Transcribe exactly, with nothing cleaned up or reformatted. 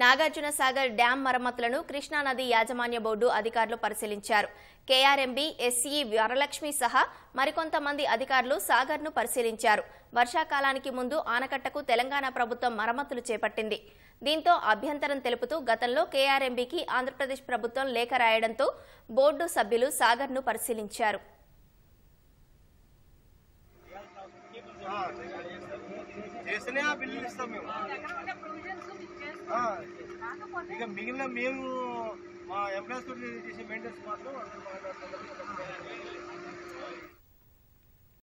Nagarjuna Sagar dam మరమ్మతులను కృష్ణా నది యాజమాన్య బోర్డు అధికారులు పరిశీలించారు. కేఆర్ఎంబీ, ఎస్ఈ వరలక్ష్మి సహా మరికొంతమంది అధికారులు సాగర్ను పరిశీలించారు. వర్షాకాలానికి ముందు ఆనకట్టకు తెలంగాణ ప్రభుత్వం మరమ్మతులు చేపట్టింది. దీంతో అభ్యంతరం తెలుపుతూ గతంలో కేఆర్ఎంబీకి ఆంధ్రప్రదేశ్ ప్రభుత్వం లేఖ రాయడంతో బోర్డు సభ్యులు సాగర్ను పరిశీలించారు. मिगल मेम एंप्लायी मेटी।